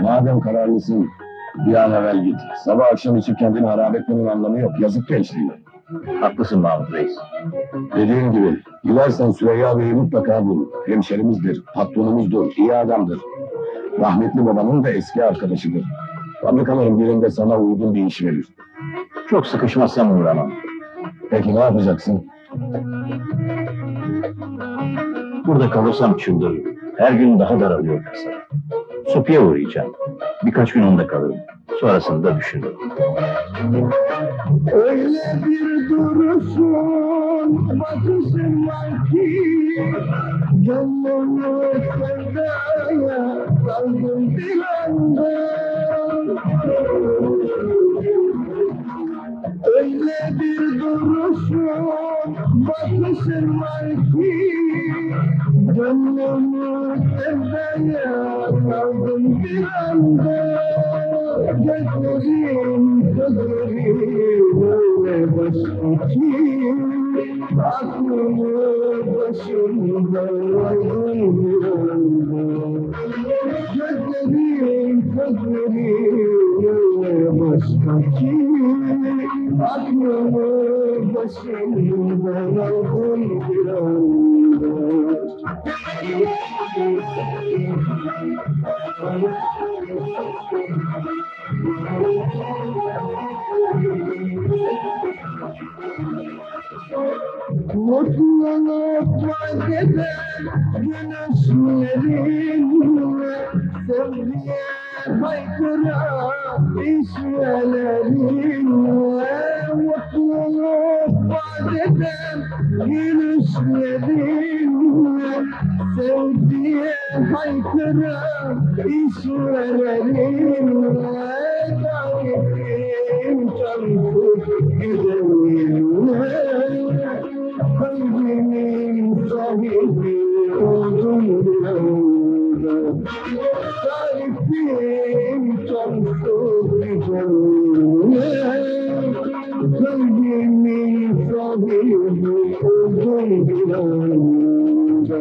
Madem kararlısın, bir an evvel git. Sabah akşam içip kendini harap etmenin anlamı yok. Yazık gençliğine. Haklısın Mahmut Reis. Dediğim gibi, gidersen Süreyya Bey'i mutlaka bul. Hemşerimizdir, patronumuzdur, iyi adamdır. Rahmetli babamın da eski arkadaşıdır. Fabrikaların birinde sana uygun bir iş verir. Çok sıkışmazsam uğramam. Peki ne yapacaksın? Burada kalırsam çıldırırım. Her gün daha daralıyor kasa. Sufi'ye uğrayacağım. Birkaç gün onda kalırım. Sonrasını da düşünürüm. Öyle bir duruşun bakışın var ki gönlümü sevdaya kaldım dilende. Öyle bir duruşun bakışın var ki gönlümü sevdaya kaldım dilende. Gözlerim gözlerim öyle başka ki aklımı başımda aydın dilende. Gözlerim gözlerim öyle başka ki aklımı başımda aydın dilende. Mutluluk fark eder güneşlerinle, sevgiye baykıran işlerinle. Mutluluk fark eder güneşlerinle, sevgiye baykıran işlerinle. Daim çarpıp gidelim. Kalbimin sahibi oldum bir anda. Tarifim çarptı güzelim. Kalbimin sahibi oldum bir anda.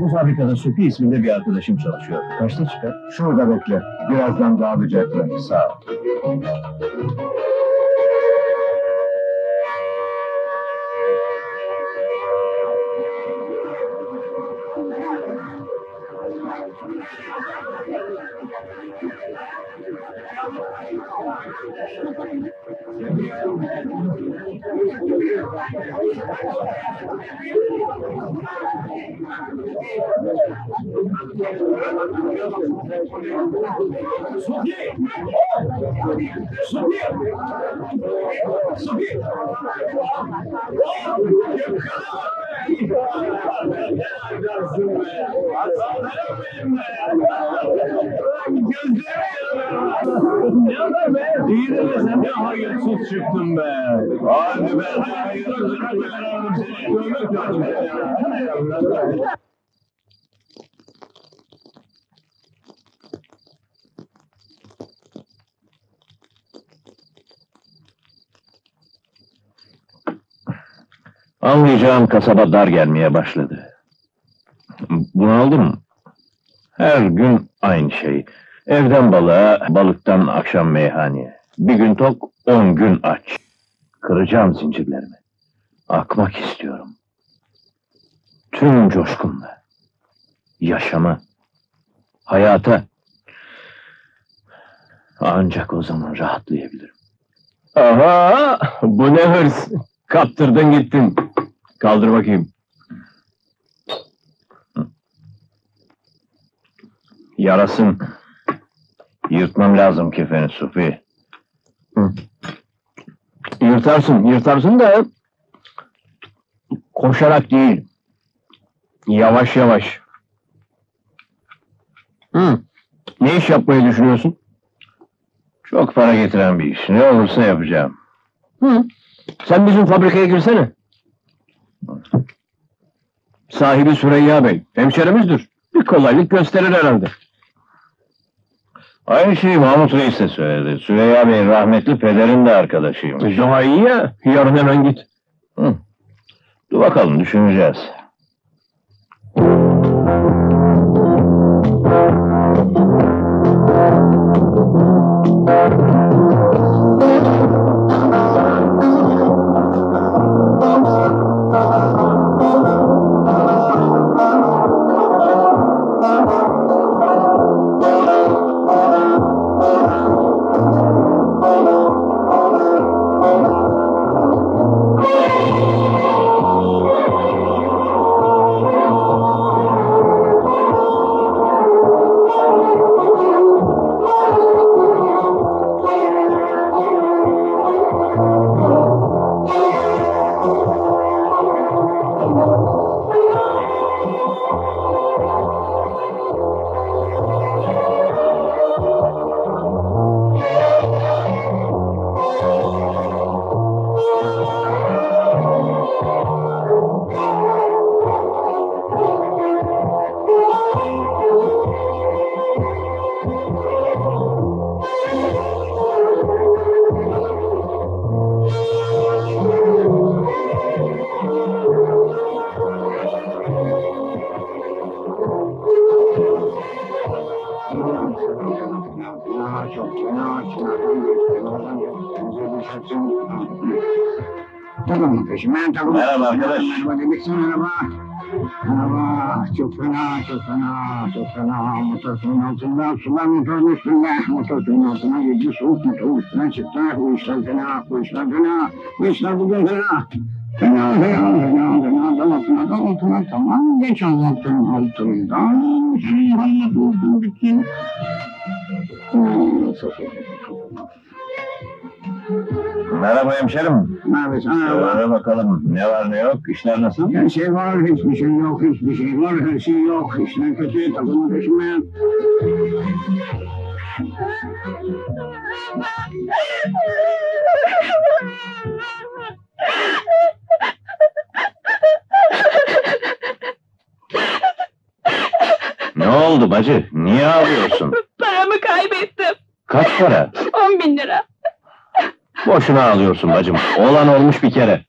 Bu fabrikada Sufi isminde bir arkadaşım çalışıyor. Kaçta çıkar? Şurada bekle. Birazdan dağılacaklar. Sağ ol. Çıktım be. Hadi be. Anlayacağım kasaba dar gelmeye başladı. Bunaldım. Her gün aynı şey. Evden balığa, balıktan akşam meyhaneye. Bir gün tok, 10 gün aç. Kıracağım zincirlerimi. Akmak istiyorum. Tüm coşkumla. Yaşama. Hayata. Ancak o zaman rahatlayabilirim. Aha! Bu ne hırs? Kaptırdın gittin. Kaldır bakayım. Yarasın. Yırtmam lazım kefeni Sufi. Yırtarsın da koşarak değil. Yavaş yavaş. Ne iş yapmayı düşünüyorsun? Çok para getiren bir iş. Ne olursa yapacağım. Sen bizim fabrikaya girsene. Sahibi Süreyya Bey. Hemşerimizdir. Bir kolaylık gösterir herhalde. Aynı şeyi Mahmut Reis de söyledi. Süreyya Bey'in rahmetli pederin de arkadaşıymış. Daha iyi ya. Yarın hemen git. Dur bakalım, düşüneceğiz. Merhaba arkadaş. Merhaba. Çok fena. Motor suyun altında, sular motorun üstünde. Motor suyun altına girdi, soğuk motorun üstüne çıktı. Bu işler bugün fena. Fena. Dal altına. Tamam, geç Allah'ın altından. Şimdi valla buldum bitti. Merhaba hemşerim. Merhaba. Söyle bakalım, ne var ne yok, işler nasıl? Hiçbir şey yok, her şey yok. İşler kötü, takımı düşünmeyen. Ne oldu bacı, niye ağlıyorsun? Paramı kaybettim. Kaç para? 10.000 lira. Boşuna ağlıyorsun bacım. Olan olmuş bir kere.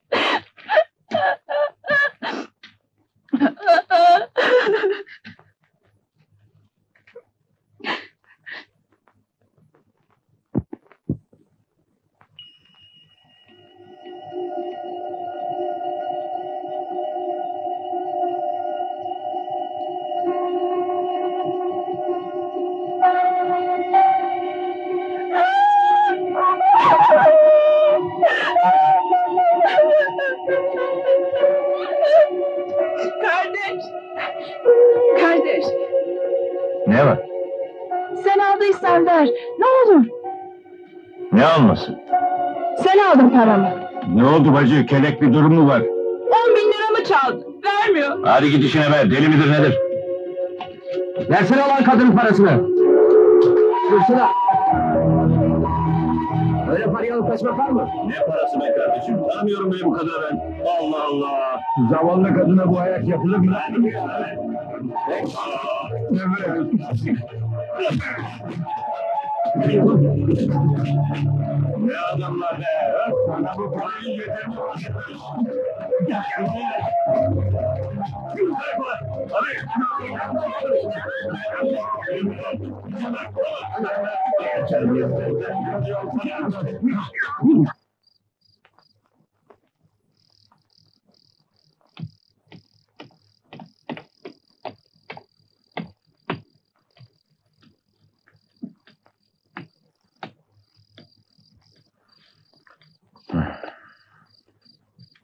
Kardeş! Ne var? Sen aldıysan ver, ne olur! Ne alması? Sen aldın paramı! Ne oldu bacı, kelek bir durum mu var? 10.000 liramı çaldın, vermiyor! Hadi git işine ver, deli midir nedir? Versene olan kadının parasını! Versene! Öyle parayı alıp kaçmak var mı? Ne parası be kardeşim? Tanımıyorum beni bu kadar ben. Allah Allah! Zavallı kadına bu ayak yapılır mı? Ne adamlar be! Sana bu parayı yeter mi?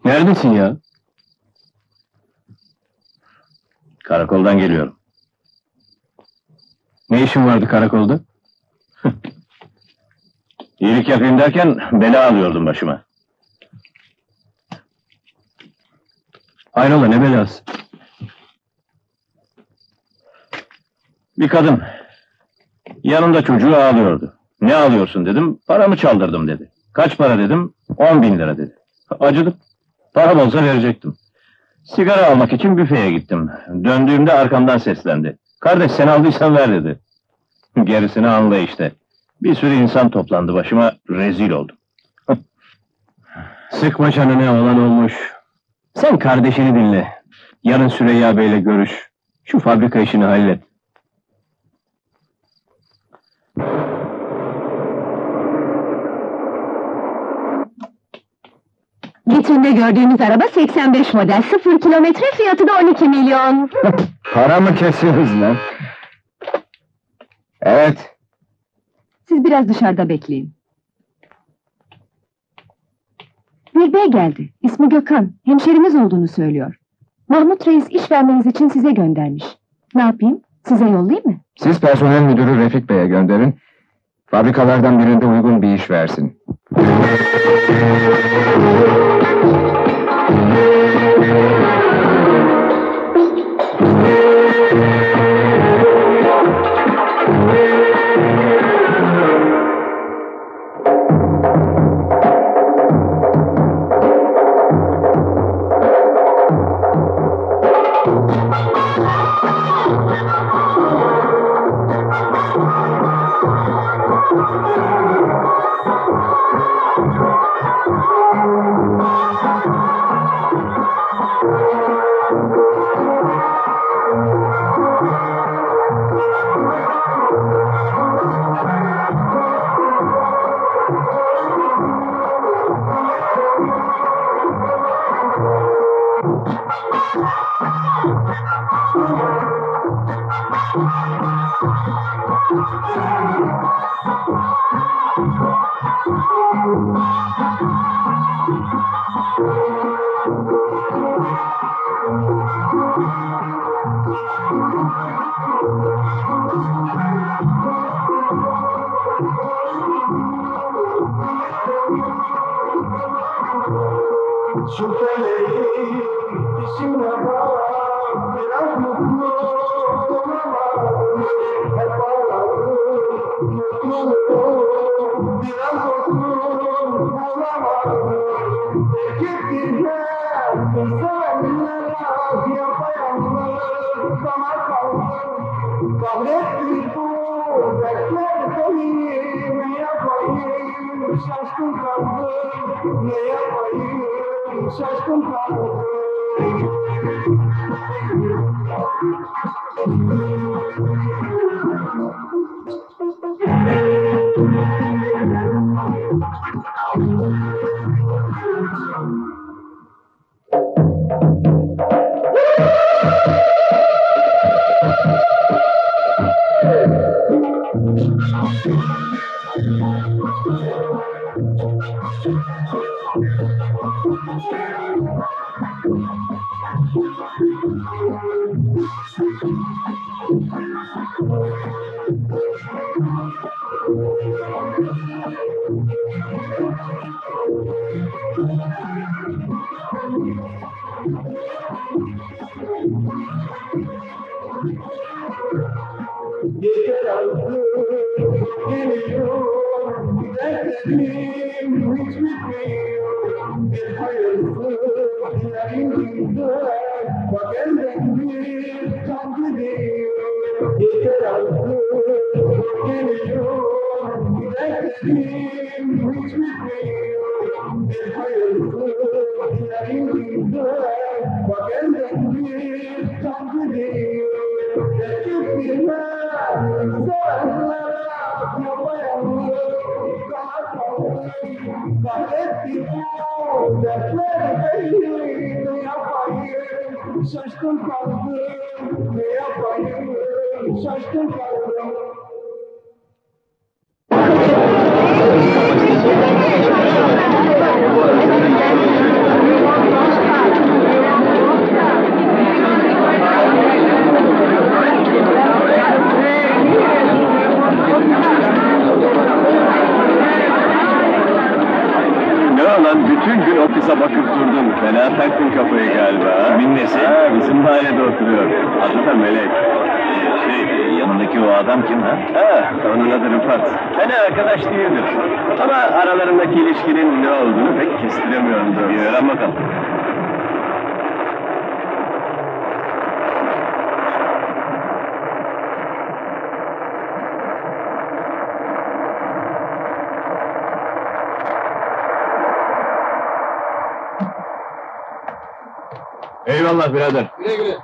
Neredesin ya? Karakoldan geliyorum. Ne işin vardı karakolda? İyilik yapayım derken bela alıyordum başıma. Hayrola, ne belası? Bir kadın, yanında çocuğu ağlıyordu. Ne ağlıyorsun dedim, paramı çaldırdım dedi. Kaç para dedim, 10.000 lira dedi. Acıdım, param olsa verecektim. Sigara almak için büfeye gittim. Döndüğümde arkamdan seslendi. Kardeş sen aldıysan ver dedi. Gerisini anla işte. Bir sürü insan toplandı başıma, rezil oldum. Sıkma canını, olan olmuş. Sen kardeşini dinle. Yarın Süreyya Bey'le görüş. Şu fabrika işini hallet. Vitrinde gördüğünüz araba 85 model, 0 kilometre, fiyatı da 12 milyon. Para mı kesiyoruz lan? Evet. Siz biraz dışarıda bekleyin. Bir bey geldi, ismi Gökhan, hemşerimiz olduğunu söylüyor. Mahmut Reis iş vermeniz için size göndermiş. Ne yapayım, size yollayayım mı? Siz personel müdürü Refik Bey'e gönderin. Fabrikalardan birinde uygun bir iş versin. Bütün gün ofise bakıp durdum. Fena taktın kafayı galiba. Minnesi? Ha, bizim mahallede oturuyor. Adı da Melek. Yanındaki o adam kim ha? Ha, onun adı Rıfat. Fena arkadaş değildir. Ama aralarındaki ilişkinin ne olduğunu pek kestiremiyorum. Bir öğren bakalım. Eyvallah birader. Güle güle.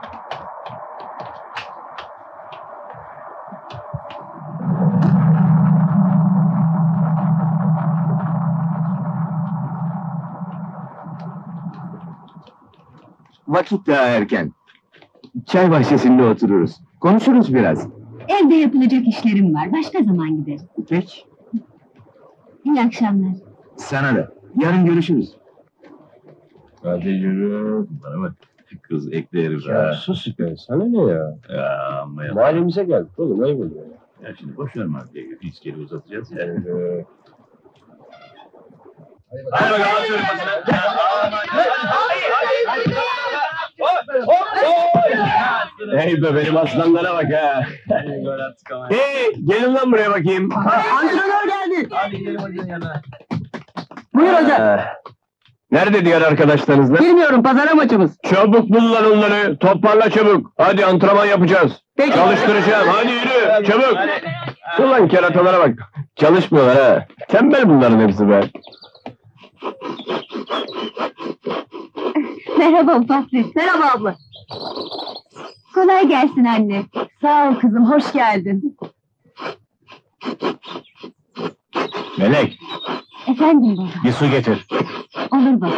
Vakit daha erken. Çay bahçesinde otururuz. Konuşuruz biraz. Evde yapılacak işlerim var. Başka zaman gideriz. Peki. İyi akşamlar. Sana da. Yarın görüşürüz. Hadi yürü. Bana bak. Kız ekleriz ya ha. Sus be, sana ne ya? Ya mahallemize geldik oğlum, ayıp oluyor ya. Ya şimdi boşver mahalleye, biz geri uzatacağız ya. Hadi bakalım, hadi bakalım. Hey be, benim aslanlara bak ha. Hey, gelin lan buraya bakayım. Antrenör geldi. Hadi gelin hocanın yanına. Buyur hocam. Nerede diğer arkadaşlarınızla? Bilmiyorum, pazara maçımız. Çabuk bul lan onları, toparla çabuk. Hadi antrenman yapacağız. Peki. Çalıştıracağım, hadi yürü, çabuk. Ulan keratalara bak, çalışmıyorlar ha. Tembel bunların hepsi be. Merhaba Fatih, merhaba abla. Kolay gelsin anne. Sağ ol kızım, hoş geldin. Melek. Efendim baba. Bir su getir. Olur baba.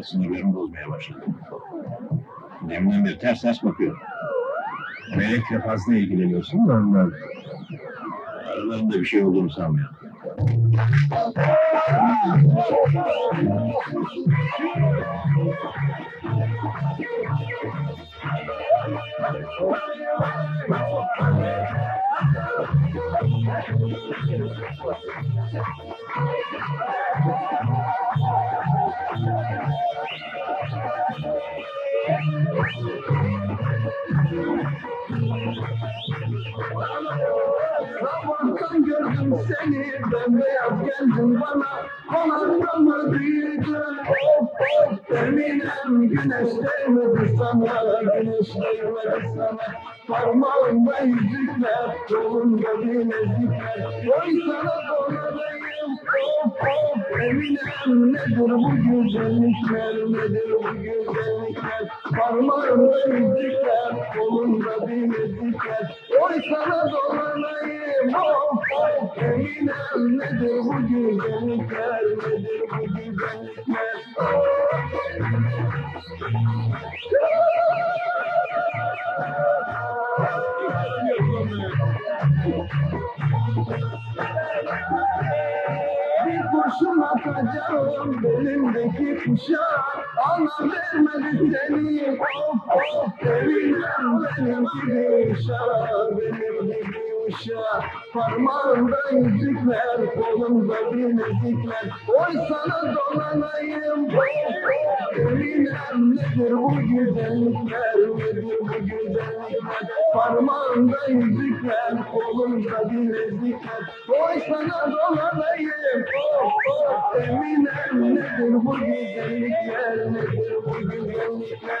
da sinirlerimi bozmaya başladı. Deminden beri ters bakıyorum. Melek'le fazla ilgileniyorsun da ondan. Aralarında bir şey olduğunu sanmıyorum. Sabahtan gördüm seni, bembeyaz geldin bana. Konaktan mı büyüdün? Eminim güneş değmedi sana, güneş değmedi sana. Parmağımda yüzükler, kolumda bilezikler. Oy sana doğradayım, eminim nedir bu güzellikler, nedir bu güzellikler. Parmağımda yüzükler, kolumda bilezikler. Oy sana doğradayım, eminim nedir bu güzellikler, nedir bu güzellikler. Bir kurşun atacağım belimdeki kuşa, ana vermedi seni, eminim benim gibi uşa, benim gibi uşa. Parmağımda yüzükler, kolumda bilezikler. Oy sana dolanayım, eminim nedir bu güzellikler, nedir bu güzellikler. Parmağımda yüzükler, kolumda bilezikler. Oy sana dolanayım, eminim nedir bu güzellikler, nedir bu güzellikler.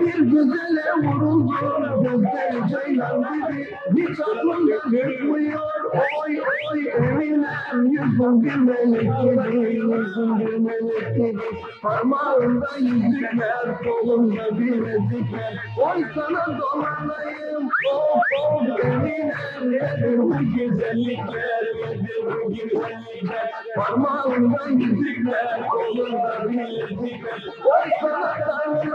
Bir güzele vuruldum, gözleri ceylan gibi. Hiç aklımda tutmuyor, oy oy, eminim yüzüm bir melek gibi, yüzüm bir melek gibi. Parmağımda yüzükler, kolumda bilezikler. Oy sana dolanayım, eminim nedir bu güzellikler, nedir bu güzellikler. Parmağımda yüzükler, kolumda bilezikler. Oy sana dolanayım, eminim nedir bu güzellikler, nedir bu güzellikler.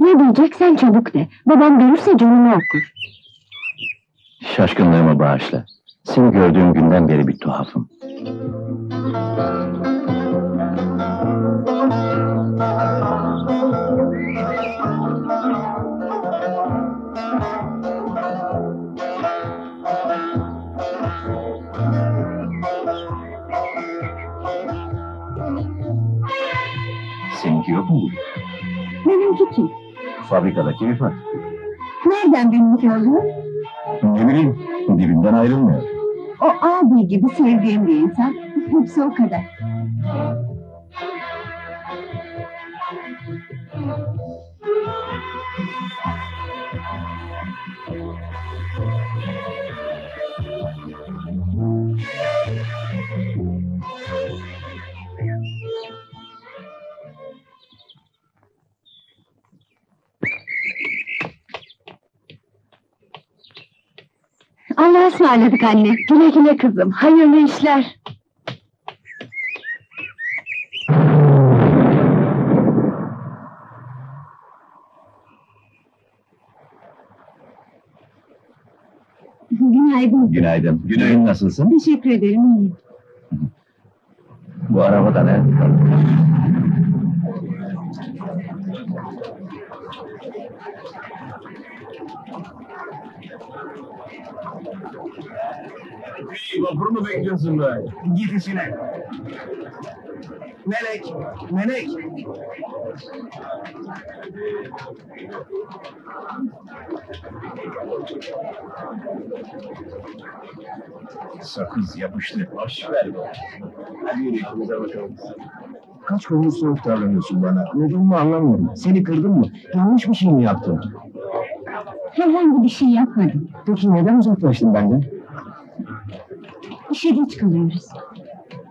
Ne diyeceksen çabuk de, babam görürse canını okur. Şaşkınlığımı bağışla. Seni gördüğüm günden beri bir tuhafım. Seninki yok mu? Benimki kim? Fabrikadaki Rıfat. Nereden benimki oluyor? Ne bileyim, dibimden ayrılmıyor. O abi gibi sevdiğim bir insan, hepsi o kadar. Allah'a ısmarladık anne, güle güle kızım, hayırlı işler. Günaydın. Günaydın. Günaydın, nasılsın? Teşekkür ederim. Bu arabada ne? Vapur mu bekliyorsun böyle? Git içine. Melek, Melek. Sakız yapıştı. Boş ver be. Hadi yürüyelim bakalım. Kaç konuda soğuk davranıyorsun bana? Ne durumu anlamıyorum. Seni kırdım mı? Yanlış bir şey mi yaptın? Herhangi bir şey yapmadım. Peki neden uzaklaştın benden? İşe geç kalıyoruz.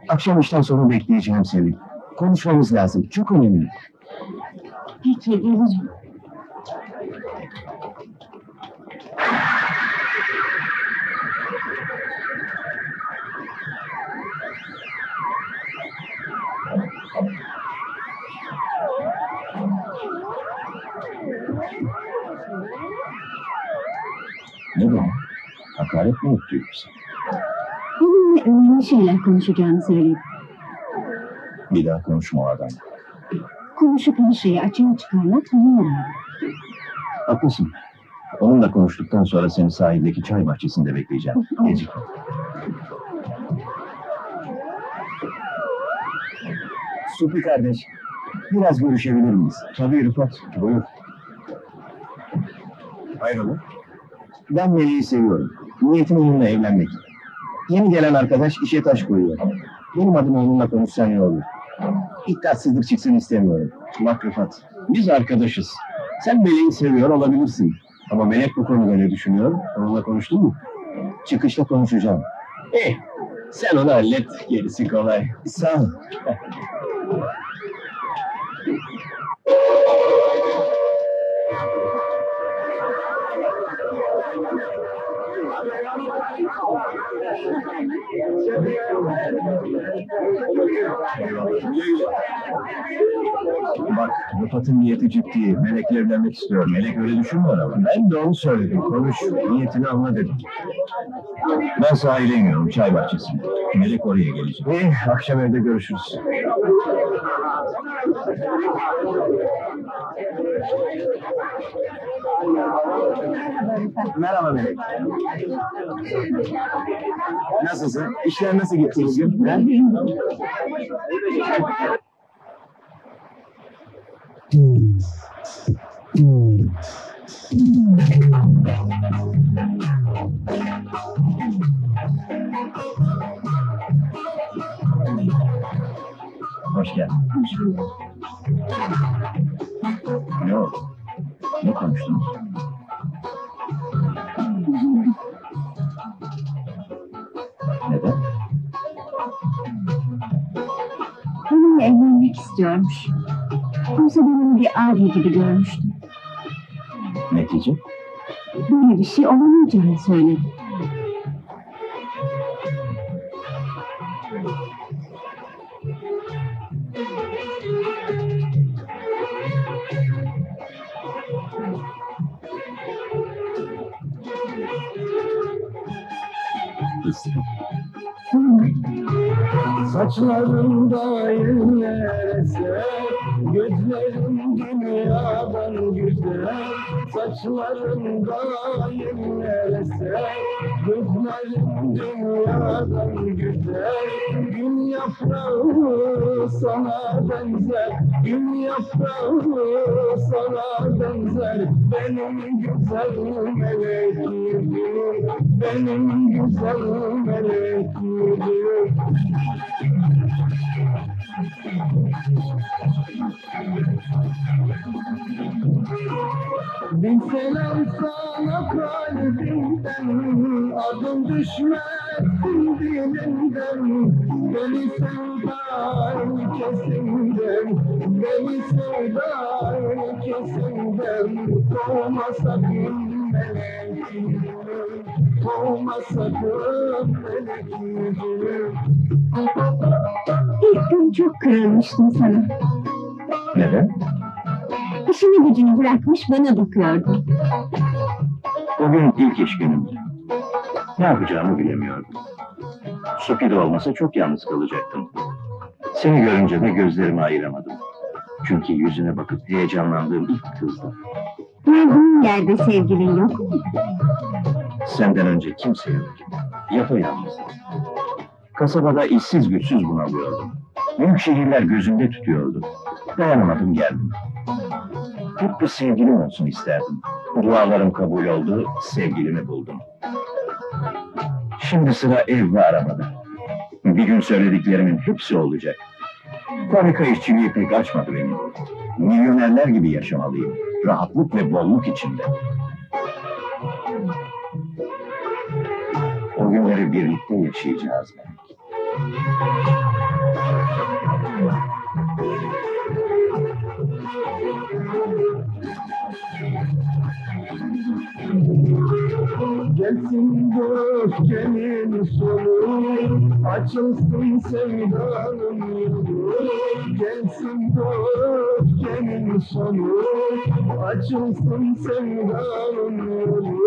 Akşam işten sonra bekleyeceğim seni. Konuşmamız lazım. Çok önemli. Peki gelirim. Ne bu? Hakaret mi ediyorsun? Onunla önemli şeyler konuşacağını söyledi. Bir daha konuşma o adamla. Konuşup her şeyi açığa çıkarmak onu yarar. Haklısın. Onunla konuştuktan sonra seni sahildeki çay bahçesinde bekleyeceğim. Gecikme. Sufi kardeş, biraz görüşebilir miyiz? Tabii Rıfat, buyur. Hayrola? Ben Melih'i seviyorum. Niyetim onunla evlenmek. Yeni gelen arkadaş işe taş koyuyor. Benim adım onunla konuşsan iyi olur. İddiatsızlık çıksın istemiyorum. Bak Rıfat, biz arkadaşız. Sen Melih'i seviyor olabilirsin. Ama Melek bu konuda ne düşünüyor? Onunla konuştun mu? Çıkışta konuşacağım. Sen onu hallet. Gerisi kolay. Sağ ol. Bak, Rıfat'ın niyeti ciddi. Melek'le evlenmek istiyor. Melek öyle düşünmüyor ama. Ben de onu söyledim. Konuş, niyetini anla dedim. Ben sahile iniyorum, çay bahçesinde. Melek oraya gelecek. Akşam evde görüşürüz. Merhaba Melek. Nasılsın? İşler nasıl gitti bugün? Hoş geldin. Hoş bulduk. Ne oldu? Ne konuştunuz? Neden? Onunla evlenmek istiyormuş. Oysa ben onu bir ağrı gibi görmüştüm. Netice? Böyle bir şey olamayacağını söyledi. Saçlarımda yıllar eser, gözlerim dünyadan güzel. Saçlarımda yıllar eser, gözlerim dünyadan güzel. Gün yaprağı sana benzer, gün yaprağı sana benzer. Benim güzel melek yüzlüm, benim güzel melek yüzlüm. Binseler sana kalbimden, adım düşmesin dilimden. Beni sevdar kesimden, beni sevdar kesimden. Kovma sakın melek yüzlüm, kovma sakın melek yüzlüm. İlk gün çok kırılmıştım sana. Neden? İşini gücünü bırakmış bana bakıyordun. O gün ilk iş günümdü. Ne yapacağımı bilemiyordum. Sufi de olmasa çok yalnız kalacaktım. Seni görünce de gözlerimi ayıramadım. Çünkü yüzüne bakıp heyecanlandığım ilk kızdı. Bulduğun yerde sevgilin yok mu? Senden önce kimse yok. Yapayalnızdım. Kasabada işsiz güçsüz bunalıyordum. Büyük şehirler gözümde tutuyordu. Dayanamadım geldim. Hep bir sevgilim olsun isterdim. Dualarım kabul oldu, sevgilimi buldum. Şimdi sıra ev ve arabada. Bir gün söylediklerimin hepsi olacak. Fabrika işçiliği pek açmadı beni. Milyonerler gibi yaşamalıyım. Rahatlık ve bolluk içinde. O günleri birlikte yaşayacağız belki. Gelsin gökçenin sonu, açılsın sevdanın yolu. Gelsin gökçenin sonu, açılsın sevdanın yolu.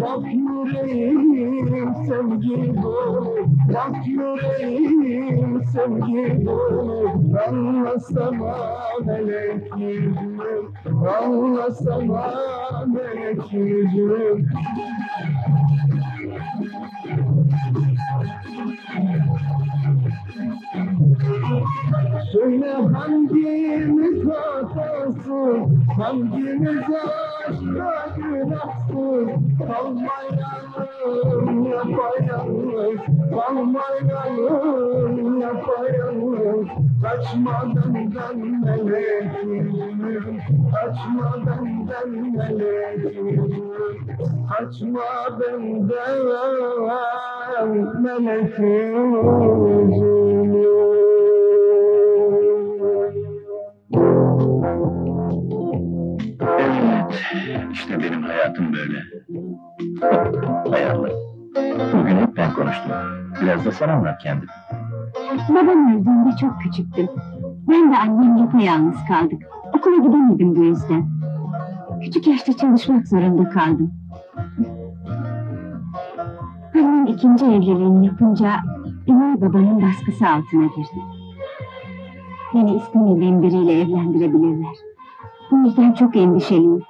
Bak yüreğim sevgi dolu, bak yüreğim sevgi dolu. Anlasana melek yüzlüm, anlasana melek yüzlüm. Söyle hangimiz hatasız, hangimiz aşka günahsız. Kalmayalım yapayalnız, kalmayalım yapayalnız. Kaçma benden melek yüzlüm, kaçma benden melek yüzlüm. Kaçma benden melek yüzlüm. İşte benim hayatım böyle. Hayallı. Bugün hep ben konuştum. Biraz da sen anlat kendini. Babam öldüğünde çok küçüktüm. Ben de annem yapayalnız kaldık. Okula gidemedim bu yüzden. Küçük yaşta çalışmak zorunda kaldım. Annem ikinci evliliğini yapınca üvey babanın baskısı altına girdi. Beni istemediğim biriyle evlendirebilirler. Bu yüzden çok endişeliyim.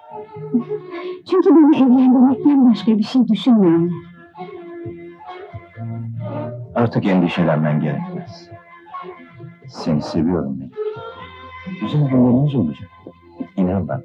Çünkü beni evlendirmekten başka bir şey düşünmüyorum. Artık endişelenmen gerekmez. Seni seviyorum ben. Güzel günlerimiz olacak. İnan bana.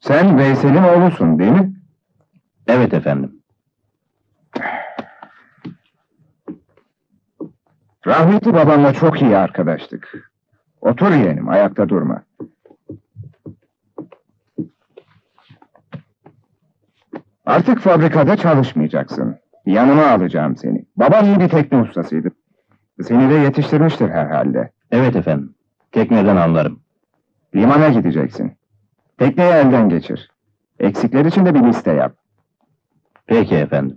Sen Veysel'in oğlusun değil mi? Evet efendim. Rahmetli babamla çok iyi arkadaştık. Otur yeğenim, ayakta durma. Artık fabrikada çalışmayacaksın. Yanıma alacağım seni. Babam iyi bir tekne ustasıydı. Seni de yetiştirmiştir herhalde. Evet efendim. Tekneden anlarım. Limana gideceksin. Tekneyi elden geçir. Eksikler için de bir liste yap. Peki efendim.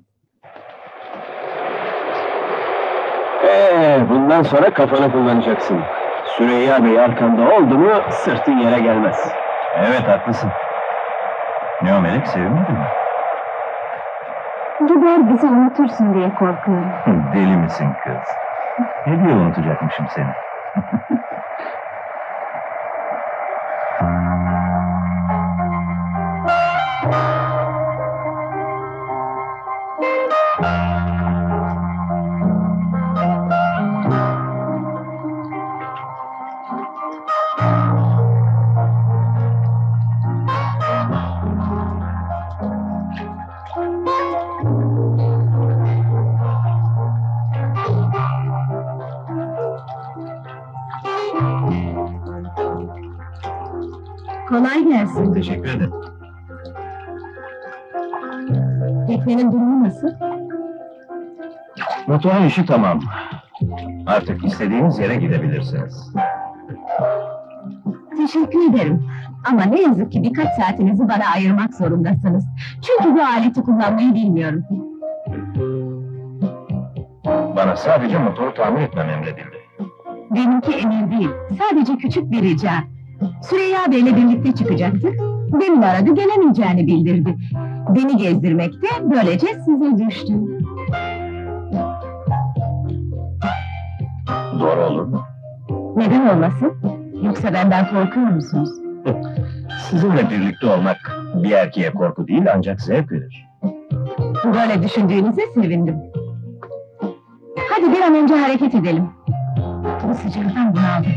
Bundan sonra kafanı kullanacaksın. Süreyya Bey arkanda oldu mu sırtın yere gelmez. Evet haklısın. Ne o Melek, sevmedin mi? Gider bizi unutursun diye korkuyorum. Deli misin kız? Ne diye unutacakmışım seni? Kolay gelsin. Teşekkür ederim. Teknenin durumu nasıl? Motorun işi tamam. Artık istediğiniz yere gidebilirsiniz. Teşekkür ederim. Ama ne yazık ki birkaç saatinizi bana ayırmak zorundasınız. Çünkü bu aleti kullanmayı bilmiyorum. Bana sadece motoru tamir etmem emredildi. Benimki emir değil. Sadece küçük bir rica. Süreyya Bey'le birlikte çıkacaktık. Beni aradı, gelemeyeceğini bildirdi. Beni gezdirmekte, böylece size düştü. Doğru olur mu? Neden olmasın? Yoksa benden korkuyor musunuz? Sizinle birlikte olmak bir erkeğe korku değil, ancak zevk verir. Böyle düşündüğünüze sevindim. Hadi bir an önce hareket edelim. Bu sıcaktan bunaldım.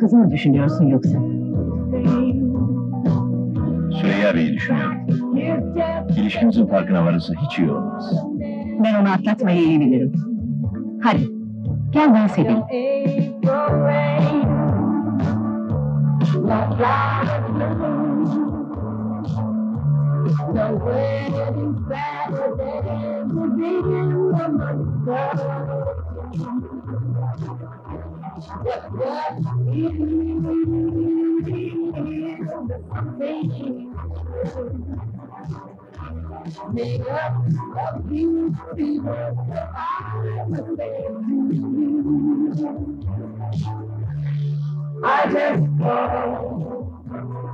Kızı mı düşünüyorsun yoksa? Süreyya Bey'i düşünüyorum. İlişkimizin farkına varırsa hiç iyi olmaz. Ben onu atlatmayı iyi bilirim. Hadi, gel dans edelim. I just want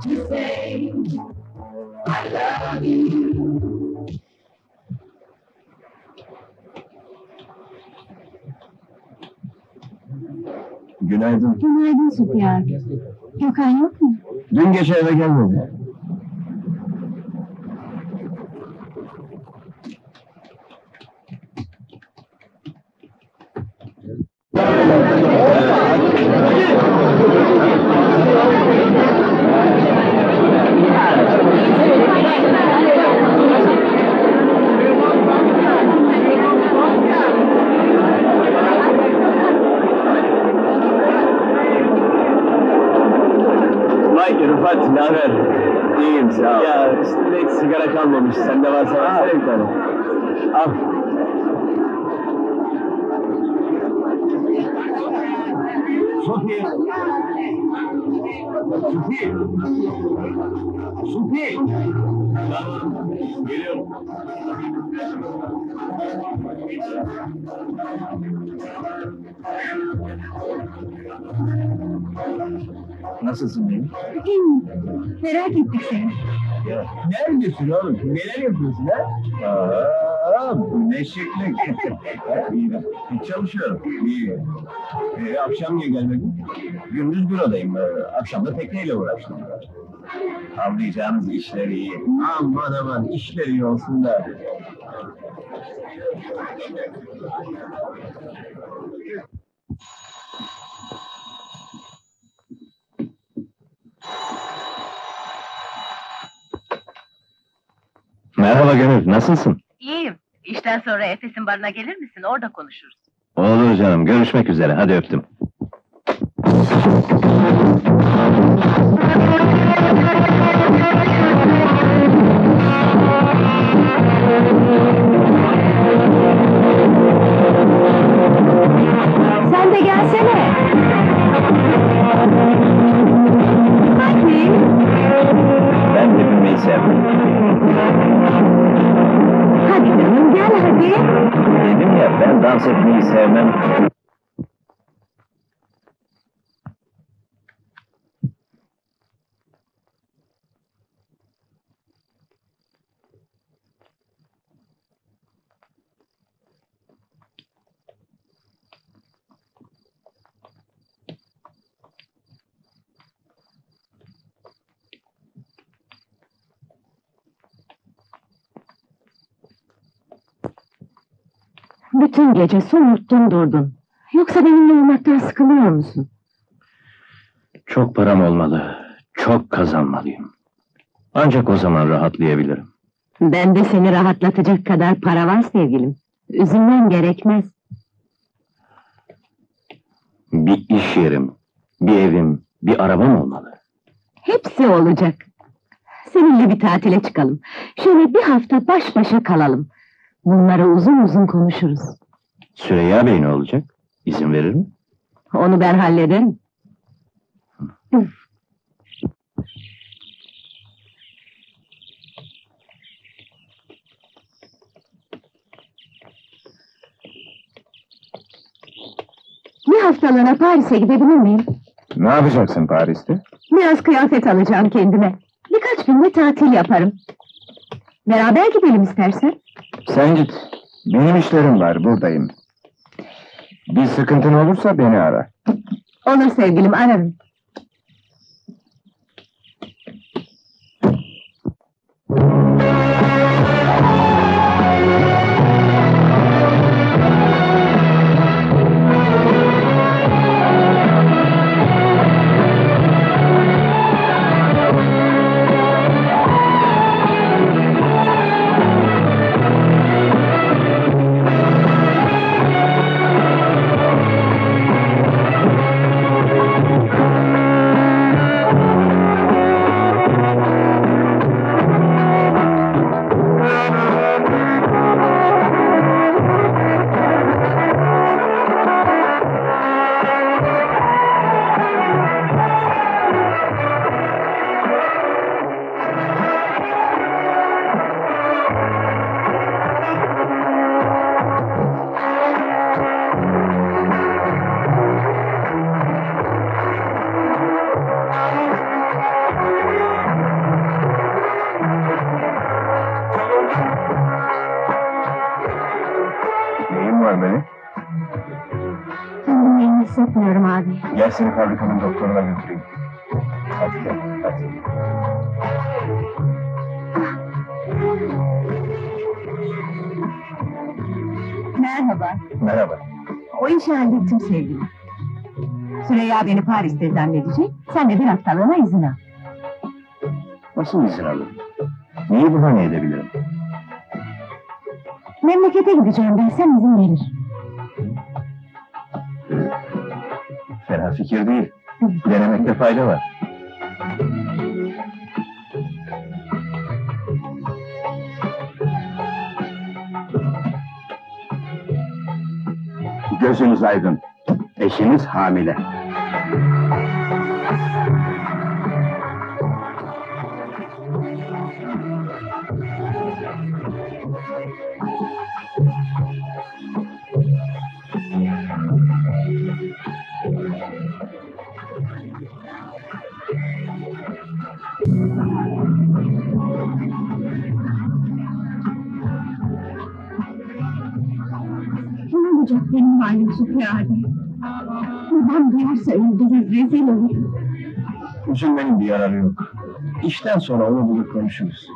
to say I love you. Günaydın. Günaydın Sufi abi. Gökhan yok mu? Dün gece eve gelmedi. Rıfat, ne haber? İyiyim, sağ ol. Ya üstünde sigara kalmamış, sende varsa versene bir tane. Al. Sufi! Sufi! Sufi! Geliyorum. Nasılsın benim? İyiyim. Merak ettik seni. Ya, neredesin oğlum? Neler yapıyorsun ha? Aa, ne şekli. İyi çalışıyorum. İyi. Akşam niye gelmedin? Gündüz buradayım. Akşam da tekneyle uğraştım. Anlayacağınız işler iyi. Aman aman işler iyi olsun da. Merhaba Gönül, nasılsın? İyiyim. İşten sonra Efes'in barına gelir misin? Orada konuşuruz. Olur canım, görüşmek üzere. Hadi öptüm. Sen de gelsene. Hadi. Ben de bilmeyi sevmem. Hadi canım, gel hadi. Dedim ya, ben dans etmeyi sevmem. Bütün gece somurttun durdun. Yoksa benimle olmaktan sıkılıyor musun? Çok param olmalı. Çok kazanmalıyım. Ancak o zaman rahatlayabilirim. Ben de seni rahatlatacak kadar para var sevgilim. Üzülmen gerekmez. Bir iş yerim, bir evim, bir arabam olmalı. Hepsi olacak. Seninle bir tatile çıkalım. Şöyle bir hafta baş başa kalalım. Bunları uzun uzun konuşuruz. Süreyya Bey ne olacak? İzin verir mi? Onu ben hallederim. Bir haftalığına Paris'e gidebilir miyim? Ne yapacaksın Paris'te? Biraz kıyafet alacağım kendime. Birkaç gün de tatil yaparım. Beraber gidelim istersen. Sen git. Benim işlerim var, buradayım. Bir sıkıntın olursa beni ara. Olur sevgilim, ararım. Gel seni fabrikanın doktoruna götüreyim. Hadi gel, hadi. Merhaba. Merhaba. O işi hallettim sevgilim. Süreyya beni Paris'te zannedecek, sen de bir haftalığına izin al. Nasıl izin alırım? Neyi buna ne edebilirim? Memlekete gideceğim dersen izin verir. Fena fikir değil. Denemekte fayda var. Gözünüz aydın, eşiniz hamile. Benim halim Sufi abi. Babam duyarsa öldürür, rezil olur. Üzülmenin bir yararı yok. İşten sonra onu bulup konuşuruz.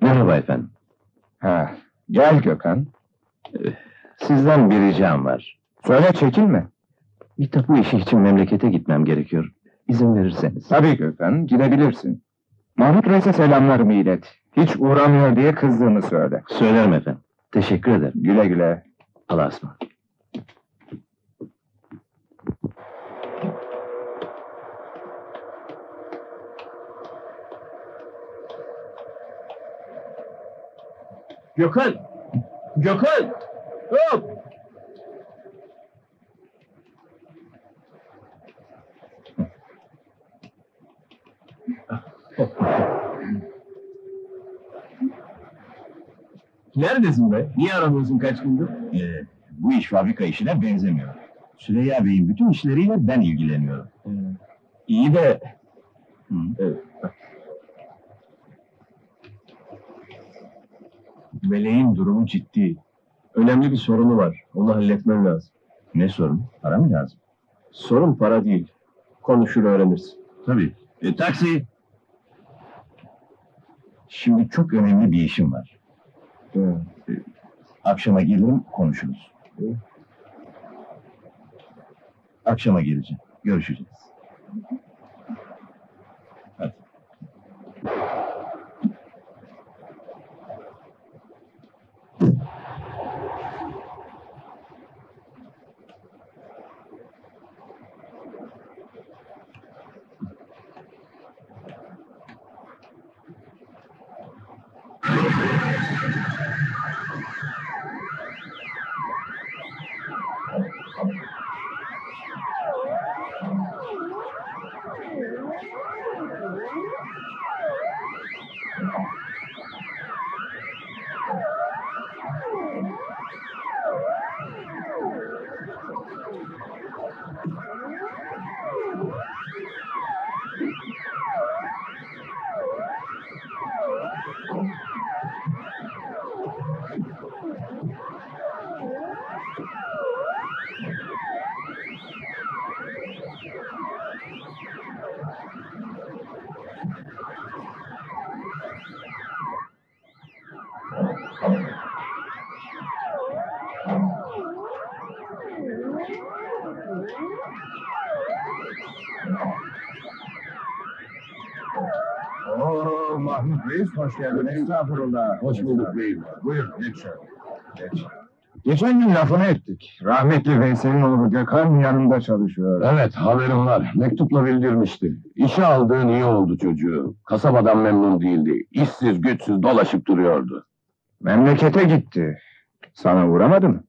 Merhaba efendim. Ha, gel Gökhan. Sizden bir ricam var. Söyle, çekinme. Bir tapu işi için memlekete gitmem gerekiyor. İzin verirseniz. Tabii Gökhan, gidebilirsin. Mahmut Reis'e selamlarımı ilet. Hiç uğramıyor diye kızdığını söyle. Söylerim efendim. Teşekkür ederim. Güle güle. Allah'a ısmarladık. Gökhan! Gökhan! Hop! Neredesin be? Niye aramıyorsun kaç gündür? Bu iş fabrika işine benzemiyor. Süreyya Bey'in bütün işleriyle ben ilgileniyorum. İyi de... Evet. Meleğin durumu ciddi. Önemli bir sorunu var. Onu halletmen lazım. Ne sorun? Para mı lazım? Sorun para değil. Konuşur öğrenirsin. Tabii. Taksi! Şimdi çok önemli bir işim var. Akşama gelirim, konuşuruz. Akşama geleceğim, görüşeceğiz. Hadi. Mahmut Reis, hoş geldin. Estağfurullah. Hoş bulduk beyim. Buyur, geç şöyle. Geç. Geçen gün lafını ettik. Rahmetli Veysel'in oğlu Gökhan yanımda çalışıyor. Evet, haberim var. Mektupla bildirmişti. İşe aldığın iyi oldu çocuğu. Kasabadan memnun değildi. İşsiz, güçsüz dolaşıp duruyordu. Memlekete gitti. Sana uğramadı mı?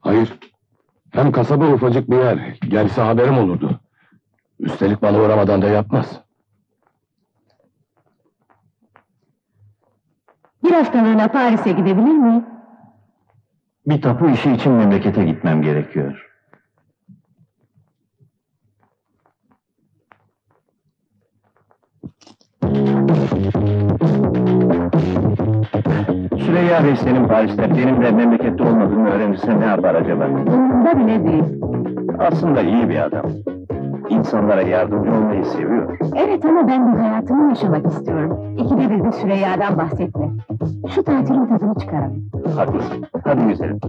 Hayır. Hem kasaba ufacık bir yer. Gelse haberim olurdu. Üstelik bana uğramadan da yapmaz. Bir haftalığına Paris'e gidebilir miyim? Bir tapu işi için memlekete gitmem gerekiyor. Süreyya Bey senin Paris'te, benim de memlekette olmadığını öğrenirse ne yapar acaba? Umurumda bile değil. Aslında iyi bir adam. İnsanlara yardımcı olmayı seviyor. Evet ama ben bu hayatımı yaşamak istiyorum. İkide bir de Süreyya'dan bahsetme. Şu tatilin tadını çıkaralım. Haklısın. Hadi güzelim.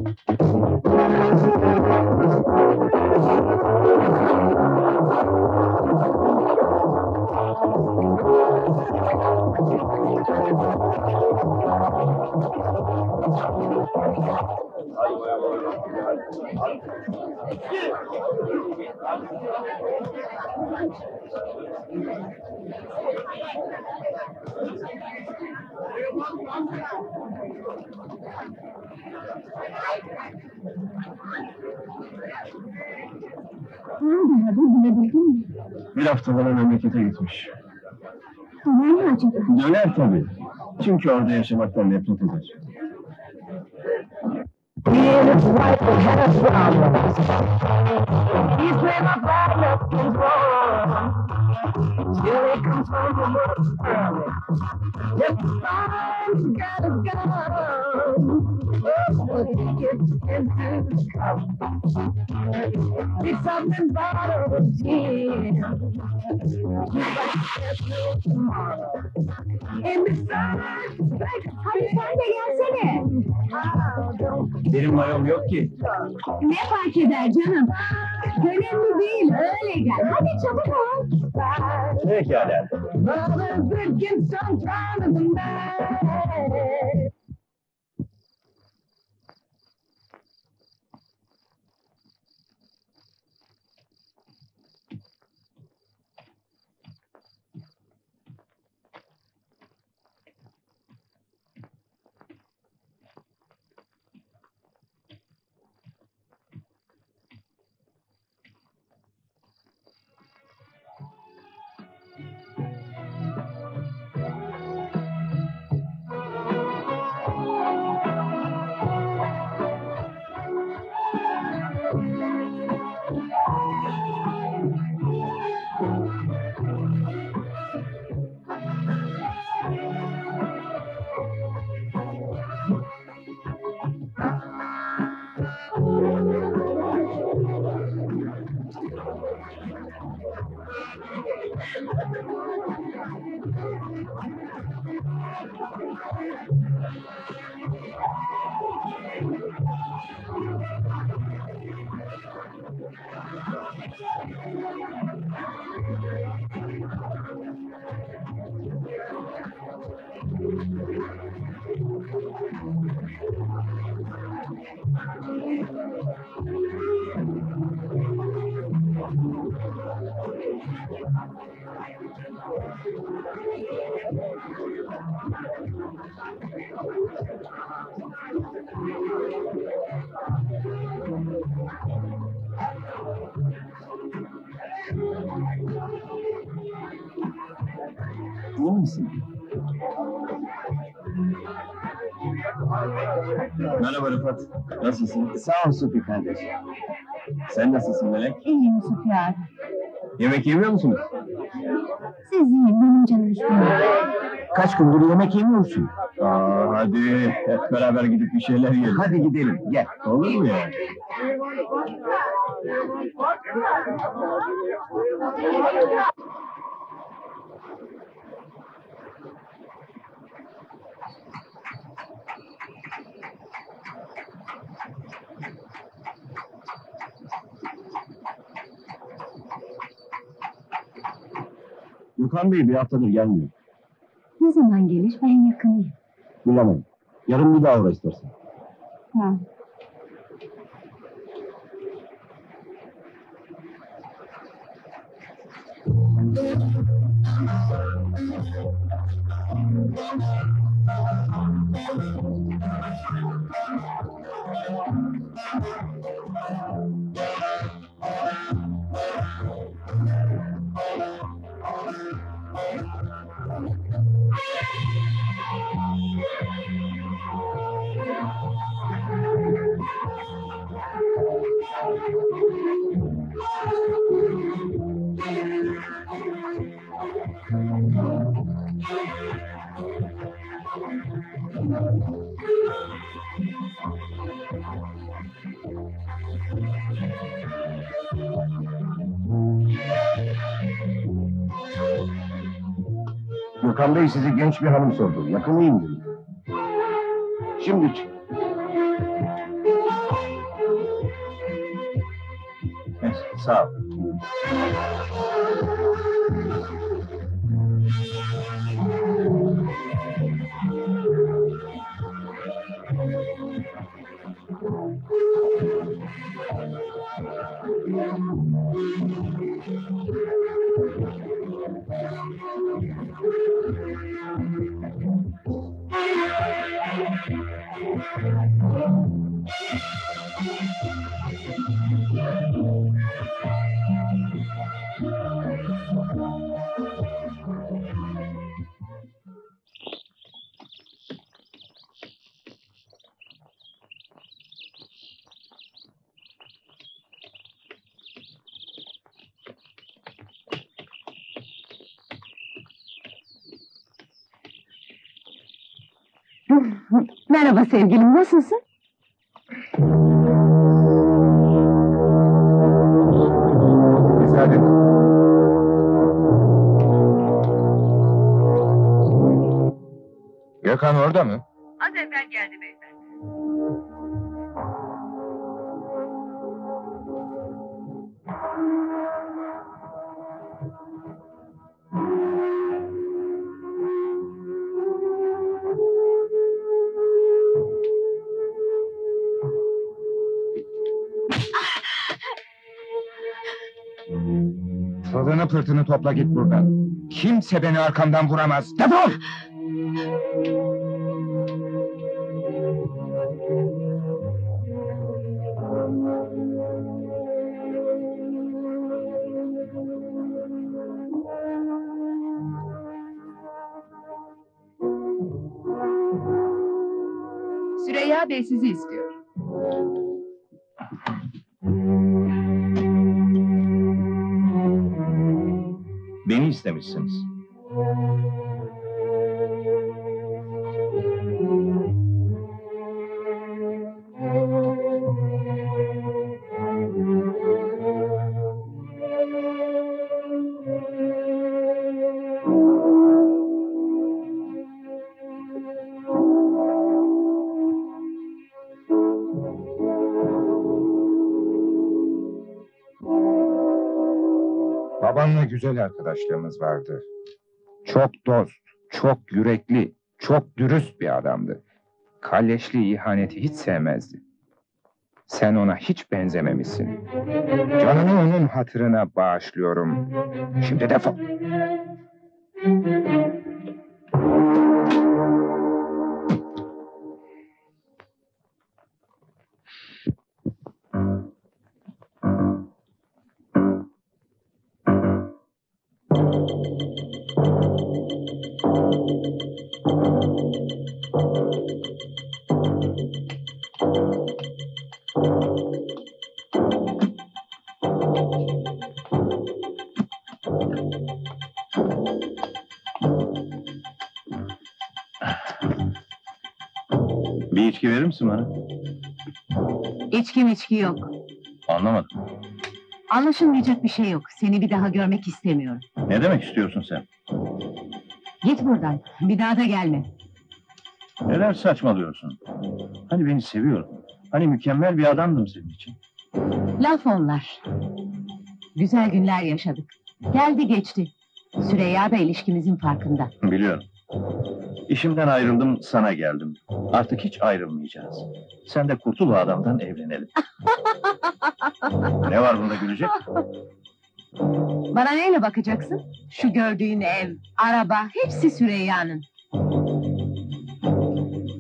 Bir haftalığına memlekete gitmiş. Döner tabii. Çünkü orada yaşamaktan nefret eder. Sen de gelsene. Benim mayom yok ki. Ne fark eder canım? Önemli değil, öyle gel. Hadi çabuk ol. Pekala. Merhaba Rıfat, nasılsın? Sağ ol Sufi kardeş. Sen nasılsın Melek? İyiyim Sufi abi. Yemek yemiyor musunuz? Siz yiyin, benim canım istemiyor. Kaç gündür yemek yemiyorsun? Aa, hadi hep beraber gidip bir şeyler yiyelim. Hadi gidelim, gel. Olur mu ya? Gökhan Bey bir haftadır gelmiyor. Ne zaman gelir? Ben yakınıyım. Bilemem. Yarın bir daha uğra istersen. Tamam. Gökhan Bey sizi genç bir hanım sordu. Yakınıyım dedi. Şimdi çık. Evet, sağ ol. Merhaba sevgilim, nasılsın? Müsaade. Gökhan orada mı? Az evvel geldi beyefendi. Pırtını pırtını topla git buradan. Kimse beni arkamdan vuramaz. Defol! Süreyya Bey sizi istiyor. Beni istemişsiniz. Babanla güzel arkadaşlığımız vardı. Çok dost, çok yürekli, çok dürüst bir adamdı. Kalleşli ihaneti hiç sevmezdi. Sen ona hiç benzememişsin. Canını onun hatırına bağışlıyorum. Şimdi defol! Bir içki verir misin bana? İçki yok. Anlamadım. Anlaşılmayacak bir şey yok. Seni bir daha görmek istemiyorum. Ne demek istiyorsun sen? Git buradan. Bir daha da gelme. Neler saçmalıyorsun? Hani beni seviyorum. Hani mükemmel bir adamdım senin için. Laf onlar. Güzel günler yaşadık. Geldi geçti. Süreyya Bey ilişkimizin farkında. Biliyorum. İşimden ayrıldım, sana geldim. Artık hiç ayrılmayacağız. Sen de kurtul o adamdan, evlenelim. Ne var bunda gülecek? Bana neyle bakacaksın? Şu gördüğün ev, araba, hepsi Süreyya'nın.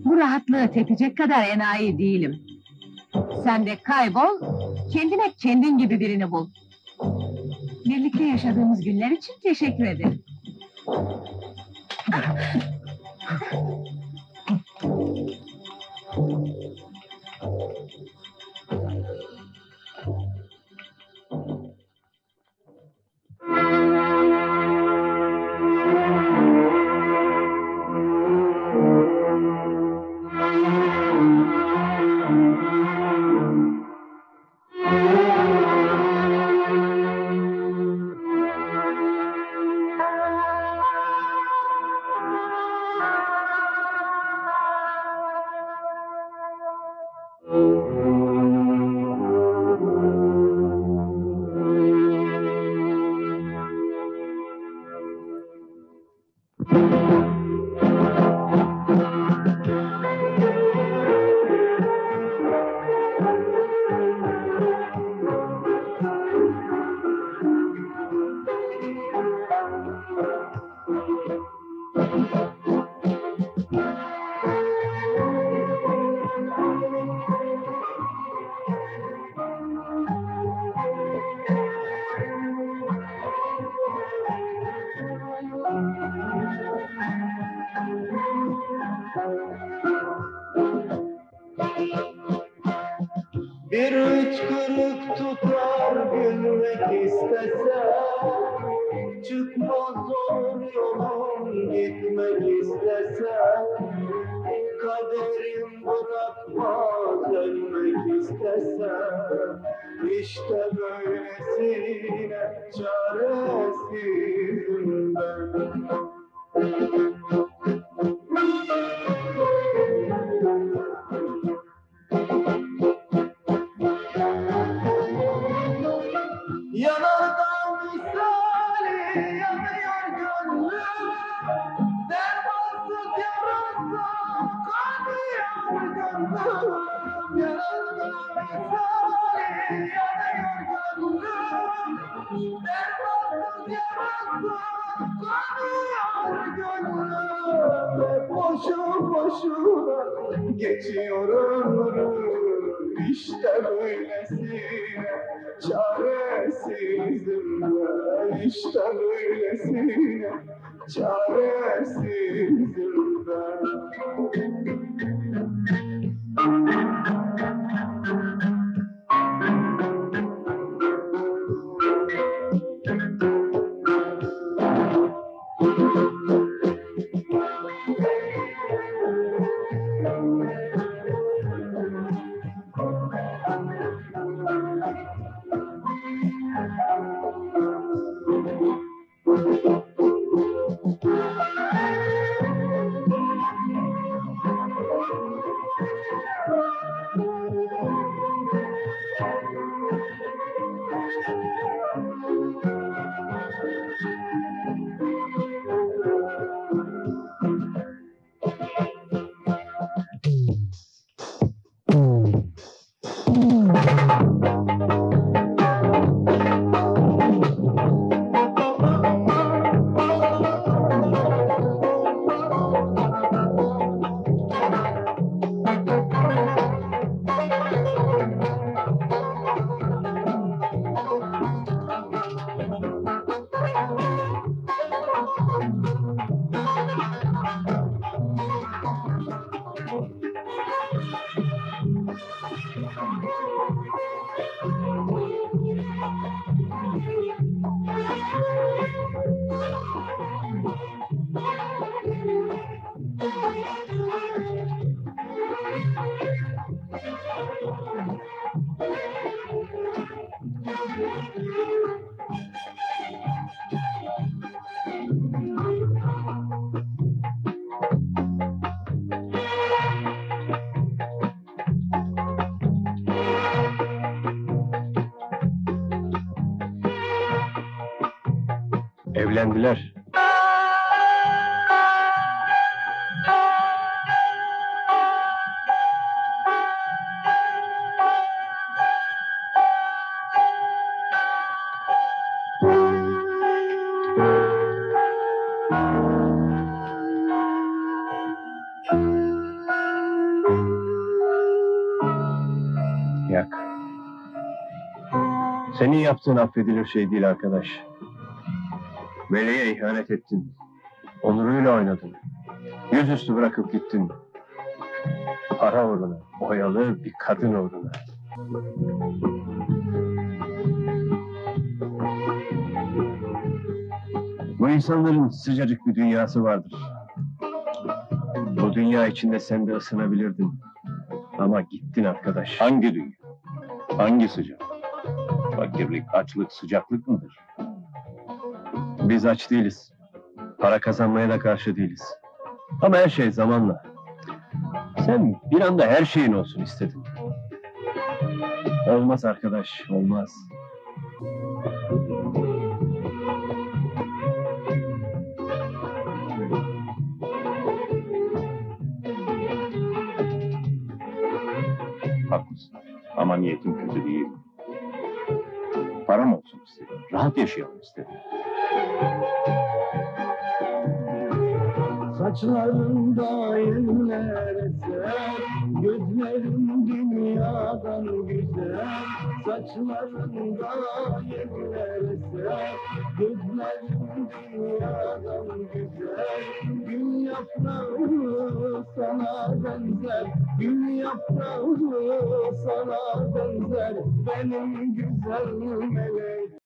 Bu rahatlığı tepecek kadar enayi değilim. Sen de kaybol, kendine kendin gibi birini bul. Birlikte yaşadığımız günler için teşekkür ederim. Bir üç kırık tutar gülmek istesem, çıkmaz zor yolum gitmek istesem. kaderim bırakmaz ölmek istesem. İşte böylesine çaresizim ben. Evlendiler. Yak. Senin yaptığın affedilir şey değil arkadaş. Meleğe ihanet ettin, onuruyla oynadın, yüzüstü bırakıp gittin. Para uğruna, oyalı bir kadın uğruna. Bu insanların sıcacık bir dünyası vardır. Bu dünya içinde sen de ısınabilirdin. Ama gittin arkadaş. Hangi dünya? Hangi sıcak? Fakirlik, açlık, sıcaklık mıdır? Biz aç değiliz. Para kazanmaya da karşı değiliz. Ama her şey zamanla. Sen bir anda her şeyin olsun istedin. Olmaz arkadaş, olmaz. Haklısın. Ama niyetim kötü değil. Param olsun istedim. Rahat yaşayalım istedim. Saçlarımda eller eser, gözlerim dünyadan güzel. Saçlarımda eller eser, gözlerim dünyadan güzel. Gül yaprağı sana benzer, gül yaprağı sana benzer. Benim güzel melek.